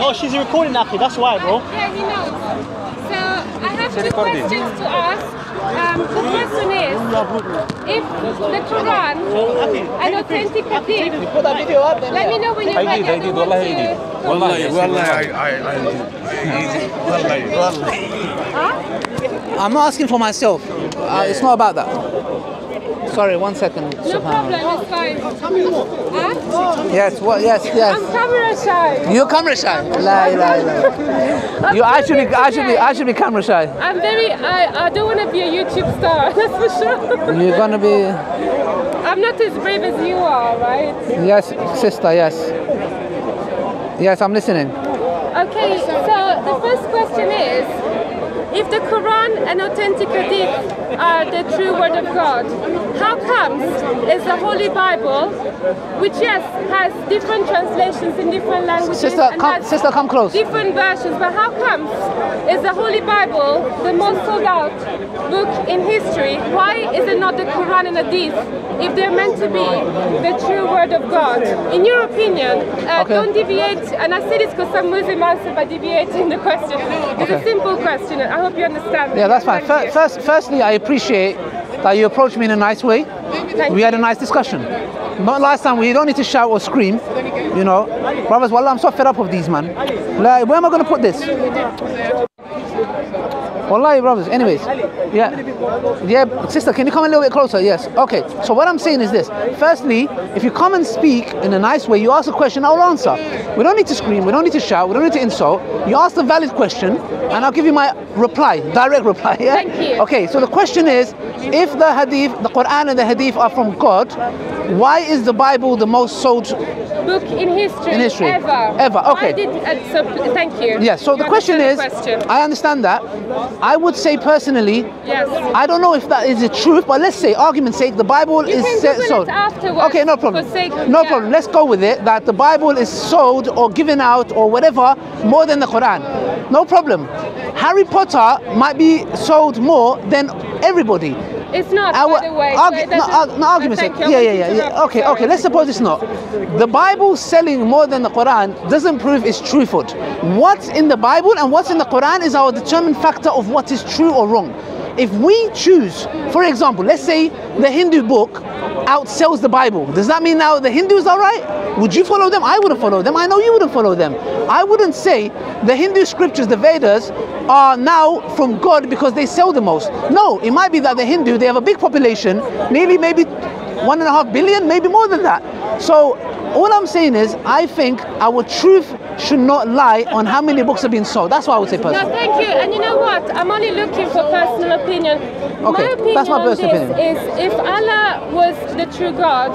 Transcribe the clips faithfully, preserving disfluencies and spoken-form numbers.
Oh, she's recording, Aki, that's why, bro. Yeah, he knows. So, I have two questions to ask. Um, the question is, if the Quran and authentic hadith, let me know when you're ready. I did, I did, wallahi, I did. Wallahi, wallahi, I did. Wallahi, wallahi. I'm not asking for myself. Uh, it's not about that. Sorry, one second. No problem, it's fine. Huh? Yes, what? Yes, yes. I'm camera shy. You're camera shy. La, la, la. You, I should be, I should be, I should be camera shy. I'm very. I, I don't want to be a YouTube star. That's for sure. You're gonna be. I'm not as brave as you are, right? Yes, sister. Yes. Yes, I'm listening. Okay, so the first question is, if the Quran and authentic hadith are the true word of God, how comes is the Holy Bible, which yes, has different translations in different languages, sister, and come, sister, come close. different versions, but how comes is the Holy Bible the most sold out book in history? Why is it not the Quran and hadith, if they're meant to be the true word of God? In your opinion, uh, okay. don't deviate, and I say this because some Muslim answer by deviating the question. It's okay. a simple question. I hope you understand. Yeah, that's fine. First, first, firstly, I appreciate that you approached me in a nice way. Thank we you. had a nice discussion. Not last time, we don't need to shout or scream, you know. Brothers, wallah, I'm so fed up of these, man. Like, where am I going to put this? Wallahi, brothers. Anyways, yeah. Yeah, sister, can you come a little bit closer? Yes. Okay, so what I'm saying is this. Firstly, if you come and speak in a nice way, you ask a question, I'll answer. We don't need to scream, we don't need to shout, we don't need to insult. You ask a valid question, and I'll give you my reply, direct reply. Yeah? Thank you. Okay, so the question is, if the hadith, the Quran and the hadith are from God, why is the Bible the most sold book in history, in history. ever? Ever, okay. Did, uh, so, thank you. Yeah, so you the question is, the question. I understand that. I would say personally, yes. I don't know if that is the truth, but let's say, argument's sake, the Bible you is can sold. Okay, no problem. Sake, no yeah. problem. Let's go with it that the Bible is sold or given out or whatever more than the Quran. No problem. Harry Potter might be sold more than everybody. It's not, by the way. Argu no, ar no argument. Yeah, yeah, yeah, yeah. Okay, sorry. okay. Let's suppose it's not. The Bible selling more than the Quran doesn't prove it's truthful. What's in the Bible and what's in the Quran is our determined factor of what is true or wrong. If we choose, for example, let's say the Hindu book outsells the Bible. Does that mean now the Hindus are right? Would you follow them? I wouldn't follow them. I know you wouldn't follow them. I wouldn't say the Hindu scriptures, the Vedas, are now from God because they sell the most. No, it might be that the Hindu, they have a big population, nearly maybe one and a half billion, maybe more than that. So all I'm saying is, I think our truth should not lie on how many books have been sold. That's what I would say personally. No, thank you. And you know what? I'm only looking for personal opinion. Okay, my opinion that's my personal on this opinion. Is if Allah was the true God,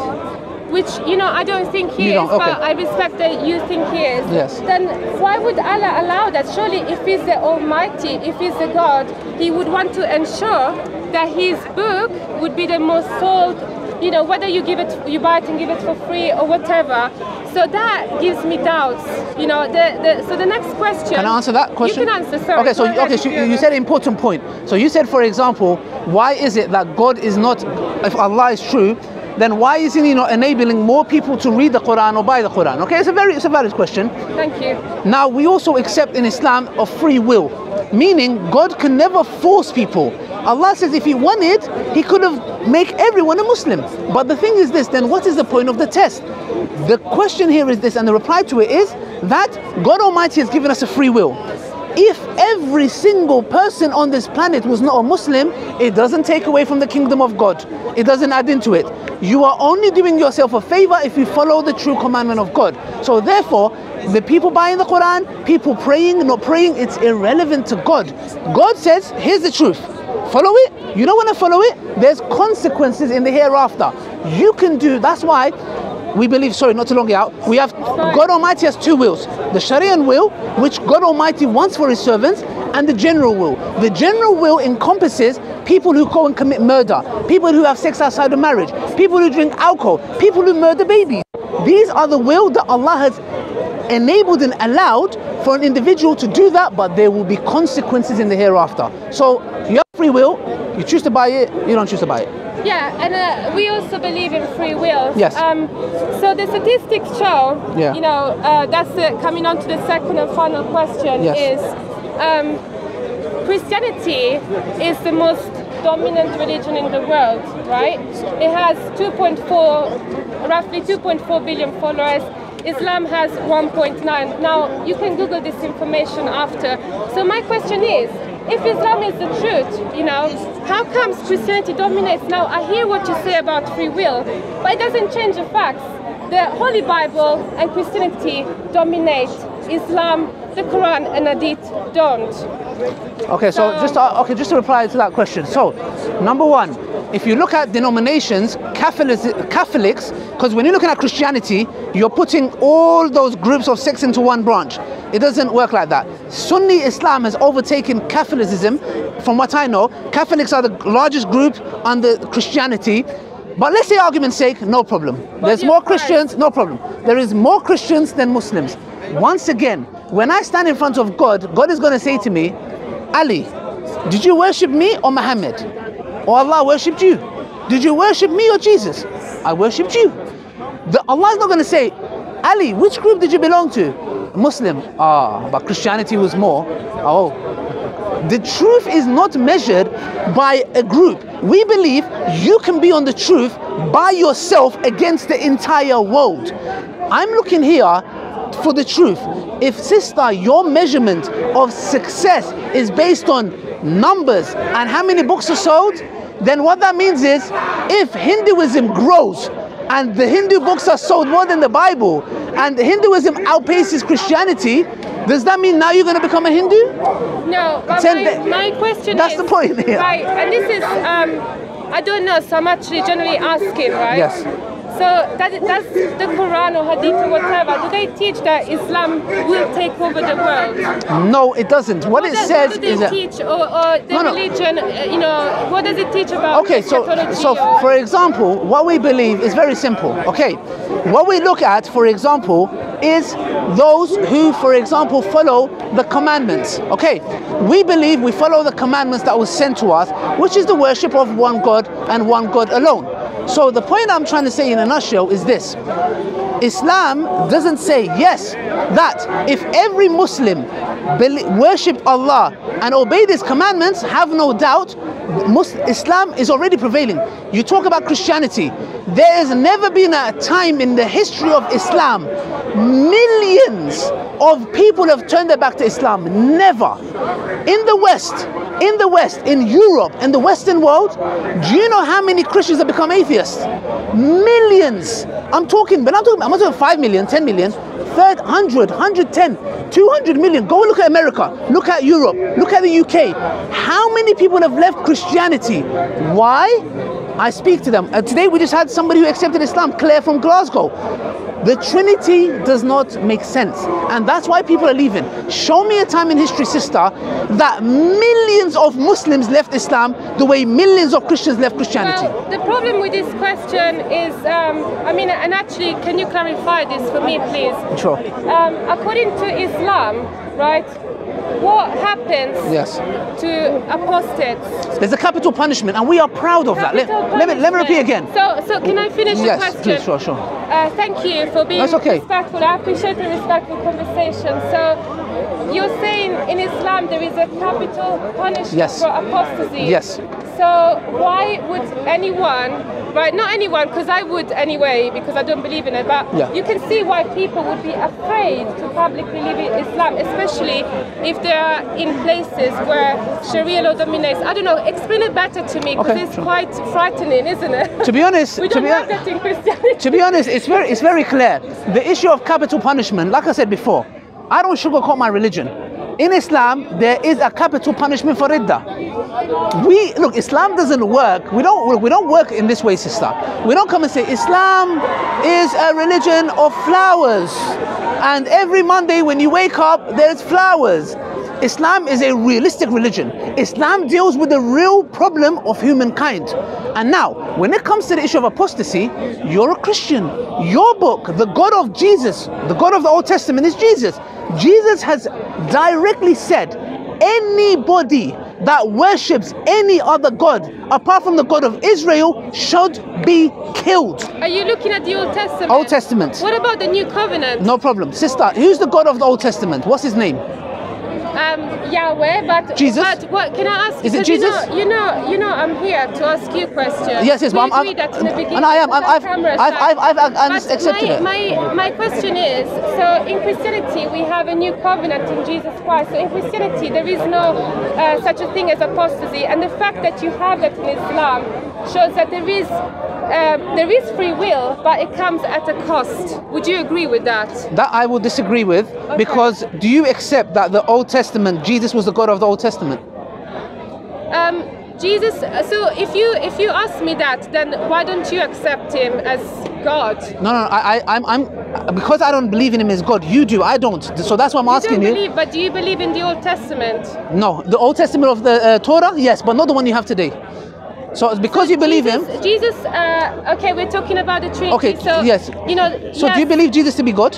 which, you know, I don't think he is, okay. but I respect that you think he is, yes. then why would Allah allow that? Surely if he's the Almighty, if he's the God, he would want to ensure that his book would be the most sold, you know, whether you give it, you buy it and give it for free or whatever. So that gives me doubts, you know. The, the, so the next question. Can I answer that question? You can answer, sorry. Okay, so, okay, so you, you said an important point. So you said, for example, why is it that God is not, if Allah is true, then why isn't he not enabling more people to read the Quran or buy the Quran? Okay, it's a very, it's a valid question. Thank you. Now, we also accept in Islam a free will, meaning God can never force people. Allah says if he wanted, he could have made everyone a Muslim. But the thing is this, then what is the point of the test? The question here is this, and the reply to it is that God Almighty has given us a free will. If every single person on this planet was not a Muslim, it doesn't take away from the kingdom of God. It doesn't add into it. You are only doing yourself a favor if you follow the true commandment of God. So therefore, the people buying the Quran, people praying, not praying, it's irrelevant to God. God says, here's the truth. Follow it. You don't want to follow it. There's consequences in the hereafter. You can do, that's why we believe, sorry, not to long it out, we have, God Almighty has two wills. The Sharian will, which God Almighty wants for his servants, and the general will. The general will encompasses people who go and commit murder, people who have sex outside of marriage, people who drink alcohol, people who murder babies. These are the will that Allah has enabled and allowed for an individual to do that, but there will be consequences in the hereafter. So you have free will, you choose to buy it, you don't choose to buy it. Yeah, and uh, we also believe in free will. Yes. Um, so the statistics show, yeah. you know, uh, that's the, coming on to the second and final question, yes. is um, Christianity is the most dominant religion in the world, right? It has two point four, roughly two point four billion followers. Islam has one point nine. Now, you can Google this information after. So my question is, if Islam is the truth, you know, how comes Christianity dominates? Now, I hear what you say about free will, but it doesn't change the facts. The Holy Bible and Christianity dominate. Islam, the Quran and Hadith don't. Okay, so, so just to, okay, just to reply to that question. So, number one, if you look at denominations, Catholics, Catholics, because when you're looking at Christianity, you're putting all those groups of sects into one branch. It doesn't work like that. Sunni Islam has overtaken Catholicism, from what I know. Catholics are the largest group under Christianity. But let's say, argument's sake, no problem. But There's more Christians, Christ. no problem. There is more Christians than Muslims. Once again, when I stand in front of God, God is going to say to me, Ali, did you worship me or Muhammad? Or Allah worshipped you? Did you worship me or Jesus? I worshipped you. The, Allah's not going to say, Ali, which group did you belong to? Muslim. Ah, but Christianity was more. Oh. The truth is not measured by a group. We believe you can be on the truth by yourself against the entire world. I'm looking here for the truth. If, sister, your measurement of success is based on numbers and how many books are sold, then what that means is, if Hinduism grows and the Hindu books are sold more than the Bible and Hinduism outpaces Christianity, does that mean now you're going to become a Hindu? No, but my, my question that's is... That's the point here. Right, and this is, um, I don't know, so I'm actually generally asking, right? Yes. So that, that's the Quran or Hadith or whatever. Do they teach that Islam will take over the world? No, it doesn't. What, what it does, says what do they is teach a, or, or the no, no. religion, you know, what does it teach about? Okay, so so or? for example, what we believe is very simple. Okay, what we look at, for example, is those who, for example, follow the commandments. Okay, we believe we follow the commandments that were sent to us, which is the worship of one God and one God alone. So the point I'm trying to say in a nutshell is this. Islam doesn't say, yes, that if every Muslim worship Allah and obey these commandments, have no doubt, Muslim, Islam is already prevailing. You talk about Christianity. There has never been a time in the history of Islam millions of people have turned their back to Islam. Never. In the West, in the West, in Europe, in the Western world, do you know how many Christians have become atheists? Millions. I'm talking, but I'm talking, I'm not talking five million, ten million, one hundred, one hundred ten, two hundred million. Go look at America, look at Europe, look at the U K. How many people have left Christianity? Why? I speak to them. Uh, today we just had somebody who accepted Islam, Claire from Glasgow. The Trinity does not make sense, and that's why people are leaving. Show me a time in history, sister, that millions of Muslims left Islam the way millions of Christians left Christianity. Well, the problem with this question is, um, I mean, and actually, can you clarify this for me, please? Sure. Um, according to Islam, right, what happens yes. to apostates? There's a capital punishment, and we are proud of capital that. Let, let, me, let me repeat again. So, so can I finish yes, the question? Yes, sure, sure. Uh, thank you for being That's okay. respectful. I appreciate the respectful conversation. So, you're saying in Islam there is a capital punishment yes. for apostasy. Yes. So, why would anyone... Right, not anyone, because I would anyway, because I don't believe in it, but yeah. you can see why people would be afraid to publicly live in Islam, especially if they are in places where Sharia law dominates. I don't know, explain it better to me, because okay, it's sure. quite frightening, isn't it? To be honest, we don't to be have that in Christianity. To be honest, it's very, it's very clear. The issue of capital punishment, like I said before, I don't sugarcoat my religion. In Islam, there is a capital punishment for Ridda. We, look, Islam doesn't work. We don't, we don't work in this way, sister. We don't come and say, Islam is a religion of flowers. And every Monday when you wake up, there's flowers. Islam is a realistic religion. Islam deals with the real problem of humankind. And now, when it comes to the issue of apostasy, you're a Christian. Your book, the God of Jesus, the God of the Old Testament is Jesus. Jesus has directly said, anybody that worships any other god apart from the God of Israel should be killed. Are you looking at the Old Testament? Old Testament. What about the New Covenant? No problem. Sister, who's the God of the Old Testament? What's his name? Um, Yahweh, but Jesus. But what can I ask? Is it Jesus? You know, you know, you know, I'm here to ask you questions. Yes, yes, ma'am. I that in the beginning. And I am. I'm, I've, I've, I've, I've, I've, I've accepted it. My, my question is: so in Christianity, we have a new covenant in Jesus Christ. So in Christianity, there is no uh, such a thing as apostasy, and the fact that you have that in Islam shows that there is. Um, there is free will, but it comes at a cost. Would you agree with that? That I will disagree with, okay. Because do you accept that the Old Testament, Jesus was the God of the Old Testament? Um, Jesus, so if you if you ask me that, then why don't you accept him as God? No, no, I, I, I'm, I'm, because I don't believe in him as God. You do, I don't. So that's why I'm you asking don't believe, you. But do you believe in the Old Testament? No, the Old Testament of the uh, Torah, yes, but not the one you have today. So it's because so you believe Jesus, him. Jesus, uh, okay, we're talking about the Trinity. Okay, so, yes. You know, so yes. Do you believe Jesus to be God?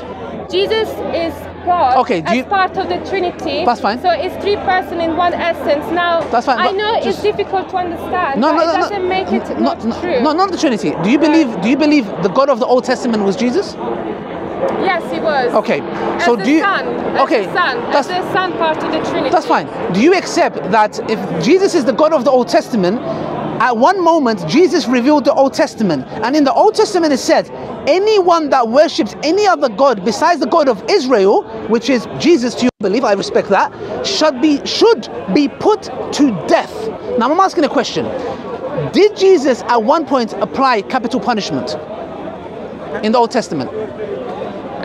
Jesus is God, okay, do you, as part of the Trinity. That's fine. So it's three persons in one essence. Now, that's fine, I know just, it's difficult to understand, no, but no, no, it doesn't no, make it no, not no, true. No, not the Trinity. Do you believe, do you believe the God of the Old Testament was Jesus? Yes, he was. Okay. As so the do you, son, as okay, the son, that's as the son part of the Trinity. That's fine. Do you accept that if Jesus is the God of the Old Testament, at one moment, Jesus revealed the Old Testament, and in the Old Testament it said, anyone that worships any other God besides the God of Israel, which is Jesus to your belief, I respect that, should be, should be put to death. Now I'm asking a question. Did Jesus at one point apply capital punishment in the Old Testament?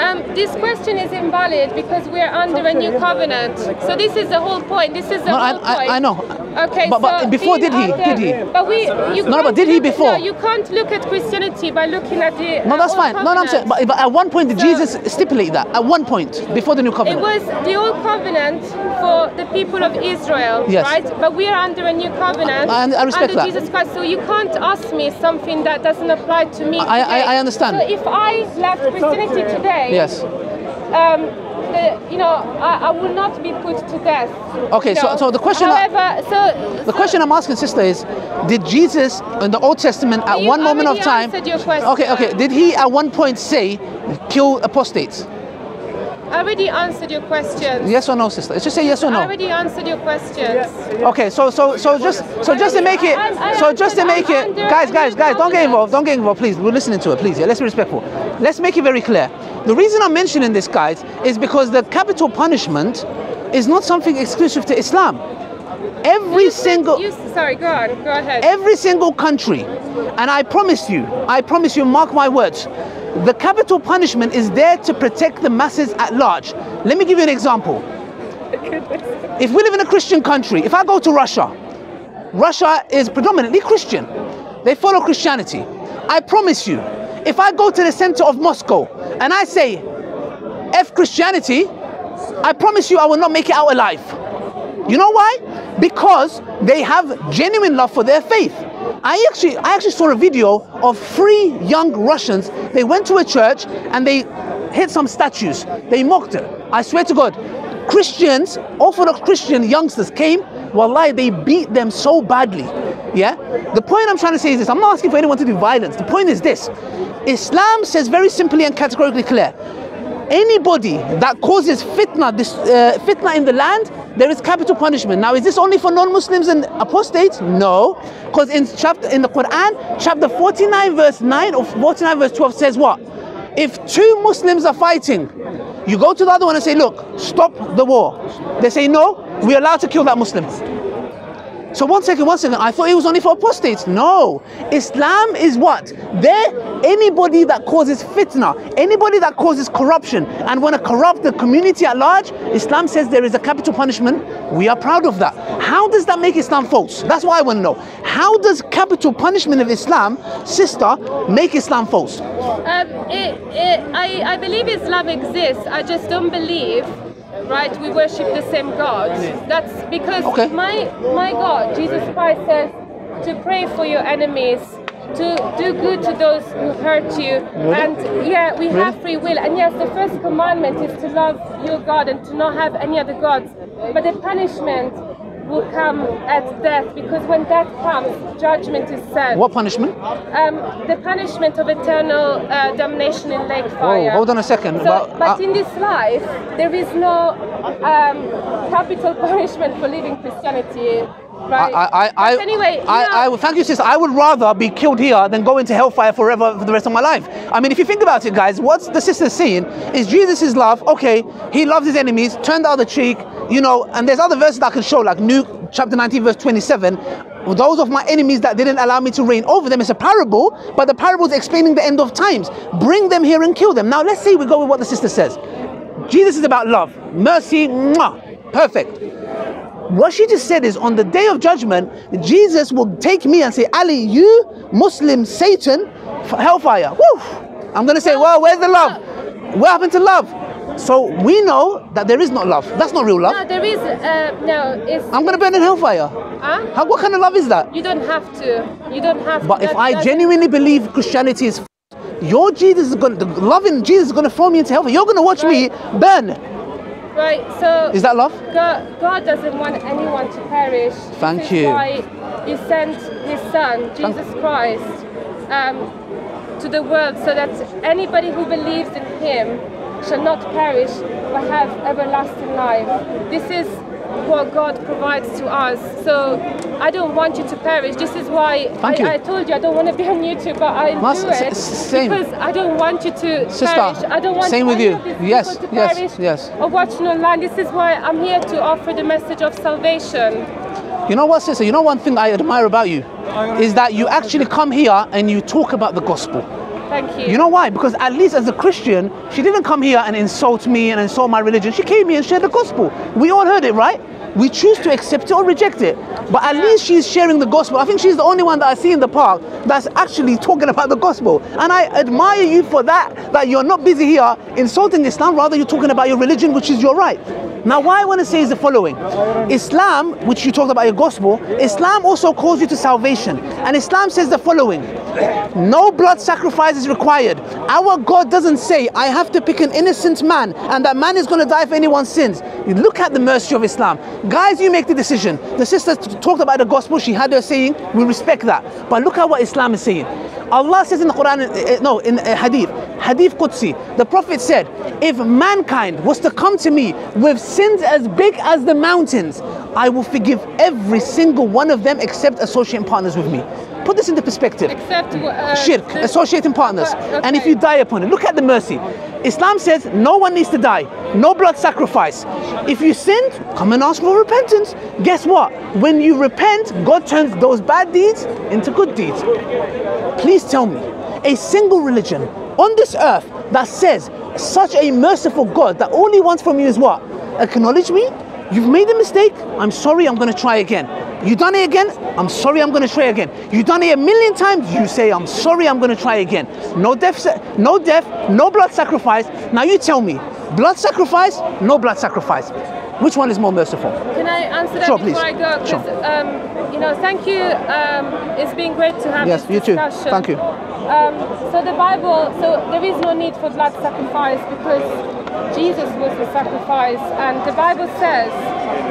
Um, this question is invalid because we are under a new covenant. So this is the whole point. This is the no, whole I, I, point. I know. Okay. But, but so before did he? Did he? But we. You no, but did he before? At, no, you can't look at Christianity by looking at the. Uh, no, that's fine. Covenant. No, no, I'm saying. But, but at one point did so, Jesus stipulate that? At one point before the new covenant. It was the old covenant for the people of Israel, yes. Right? But we are under a new covenant. I, I respect under that. Jesus Christ. So you can't ask me something that doesn't apply to me. I I, I understand. So if I left Christianity today. Yes. Um, the, you know, I, I will not be put to death. Okay, so, so the question. However, I, so the so question I'm asking, sister, is: did Jesus in the Old Testament, at one moment of time? Your question, okay, okay. Did he at one point say, "Kill apostates"? I already answered your question. Yes or no, sister? It's just say yes or no. I already answered your question. Okay, so so so just so just to make it so just to make it, guys, guys, guys, don't get involved, don't get involved, please. We're listening to it, please. Yeah, let's be respectful. Let's make it very clear. The reason I'm mentioning this, guys, is because the capital punishment is not something exclusive to Islam. Every you single said, you, sorry, go on, go ahead. Every single country, and I promise you, I promise you, mark my words. The capital punishment is there to protect the masses at large. Let me give you an example. If we live in a Christian country, if I go to Russia, Russia is predominantly Christian. They follow Christianity. I promise you, if I go to the center of Moscow and I say, F Christianity, I promise you I will not make it out alive. You know why? Because they have genuine love for their faith. I actually, I actually saw a video of three young Russians. They went to a church and they hit some statues. They mocked it. I swear to God, Christians, Orthodox Christian youngsters came. Wallahi, they beat them so badly. Yeah? The point I'm trying to say is this. I'm not asking for anyone to do violence. The point is this. Islam says very simply and categorically clear. Anybody that causes fitna, this, uh, fitna in the land, there is capital punishment. Now, is this only for non-Muslims and apostates? No, because in chapter in the Quran, chapter forty-nine, verse nine or forty-nine, verse twelve says what? If two Muslims are fighting, you go to the other one and say, "Look, stop the war." They say, "No, we're allowed to kill that Muslim." So one second, one second, I thought it was only for apostates. No, Islam is what? There, anybody that causes fitna, anybody that causes corruption and want to corrupt the community at large, Islam says there is a capital punishment. We are proud of that. How does that make Islam false? That's what I want to know. How does capital punishment of Islam, sister, make Islam false? Um, it, it, I, I believe Islam exists. I just don't believe right? We worship the same God. That's because okay. my my God, Jesus Christ, says to pray for your enemies, to do good to those who hurt you. Really? And yeah, we really? have free will. And yes, the first commandment is to love your God and to not have any other gods. But the punishment will come at death, because when death comes, judgment is sent. What punishment? Um, the punishment of eternal uh, damnation in lake fire. Whoa, hold on a second. So, well, but uh, in this life, there is no um, capital punishment for leaving Christianity. Right. I, I, I, anyway, I, I, I, thank you, sis. I would rather be killed here than go into hellfire forever for the rest of my life. I mean, if you think about it, guys, what the sister's seeing is Jesus' love. Okay, he loves his enemies, turn the other cheek, you know, and there's other verses I can show, like Luke chapter nineteen, verse twenty-seven. Those of my enemies that didn't allow me to reign over them. It's a parable, but the parable is explaining the end of times. Bring them here and kill them. Now, let's see, we go with what the sister says. Jesus is about love, mercy, mwah, perfect. What she just said is, on the day of judgment, Jesus will take me and say, Ali, you Muslim Satan, hellfire. Woo! I'm going to say, well, where's the love? What happened to love? So we know that there is not love. That's not real love. No, there is. Uh, no, it's, I'm going to burn in hellfire. Huh? How, what kind of love is that? You don't have to. You don't have to. But if I genuinely believe Christianity is, your Jesus is going to, the love in Jesus is going to throw me into hellfire. You're going to watch right. me burn. Right, so is that love? God, God doesn't want anyone to perish. Thank this you. Is why He sent His Son, Jesus Thank Christ, um, to the world, so that anybody who believes in Him shall not perish but have everlasting life. This is what God provides to us. So I don't want you to perish. This is why I, I told you I don't want to be on YouTube, but I Mas do it same. because I don't want you to Sister, perish. I don't want same with you. Yes, to yes, perish yes. or watch no land. This is why I'm here to offer the message of salvation. You know what, sister? You know one thing I admire about you is that you actually come here and you talk about the gospel. Thank you. You know why? Because at least as a Christian, she didn't come here and insult me and insult my religion. She came here and shared the gospel. We all heard it, right? We choose to accept it or reject it. But at least she's sharing the gospel. I think she's the only one that I see in the park that's actually talking about the gospel. And I admire you for that, that you're not busy here insulting Islam. Rather, you're talking about your religion, which is your right. Now, what I want to say is the following. Islam, which you talked about your gospel, Islam also calls you to salvation. And Islam says the following. No blood sacrifice is required. Our God doesn't say, I have to pick an innocent man and that man is going to die for anyone's sins. You look at the mercy of Islam. Guys, you make the decision. The sister talked about the gospel. She had her saying. We respect that. But look at what Islam is saying. Allah says in the Quran, no, in Hadith, Hadith Qudsi, the Prophet said, if mankind was to come to me with sins as big as the mountains, I will forgive every single one of them except associating partners with me. Put this into perspective. Except uh, shirk, the, associating partners. Okay. And if you die upon it, look at the mercy. Islam says no one needs to die. No blood sacrifice. If you sinned, come and ask for repentance. Guess what? When you repent, God turns those bad deeds into good deeds. Please tell me, a single religion on this earth that says such a merciful God that all He wants from you is what? Acknowledge me. You've made a mistake. I'm sorry. I'm going to try again. You done it again? I'm sorry, I'm going to try again. You done it a million times? You say, I'm sorry, I'm going to try again. No death, no death, no blood sacrifice. Now you tell me, blood sacrifice, no blood sacrifice. Which one is more merciful? Can I answer that sure, before please. I go? Sure. Um, you know, thank you. Um, it's been great to have yes, this discussion. Yes, you too. Thank you. Um, so the Bible, so there is no need for blood sacrifice because Jesus was the sacrifice. And the Bible says,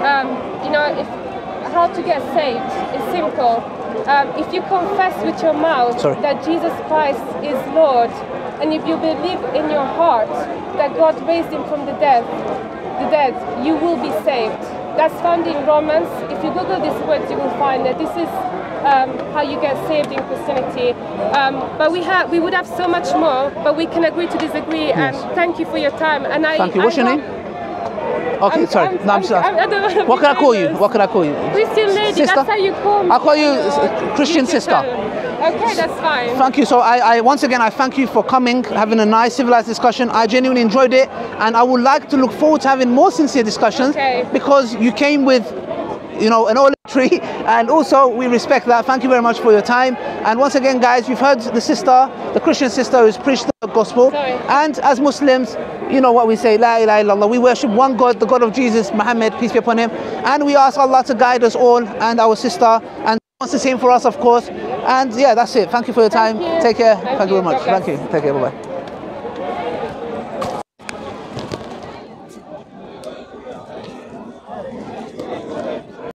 um, you know, if how to get saved is simple. Um, if you confess with your mouth Sorry. that Jesus Christ is Lord, and if you believe in your heart that God raised Him from the dead, the dead, you will be saved. That's found in Romans. If you Google these words, you will find that this is um, how you get saved in Christianity. Um, but we have, we would have so much more, but we can agree to disagree. Yes. And thank you for your time. And I. Thank you. What's I your name? Okay, I'm, sorry. I'm, no, I'm sorry. I'm, I what can I call you? What can I call you? Christian lady, sister? That's how you call me. I call you uh, Christian sister. Okay, that's fine. Thank you. So I, I once again, I thank you for coming, having a nice civilized discussion. I genuinely enjoyed it, and I would like to look forward to having more sincere discussions okay. because you came with, you know, an olive tree, and also we respect that. Thank you very much for your time. And once again, guys, you've heard the sister, the Christian sister, who's preached the gospel, sorry. and as Muslims. you know what we say, La ilaha illallah. We worship one God, the God of Jesus, Muhammad, peace be upon him. And we ask Allah to guide us all and our sister. And wants the same for us, of course. And yeah, that's it. Thank you for your time. You. Take care. Thank, Thank you very much. Thank you. Take care. Bye-bye.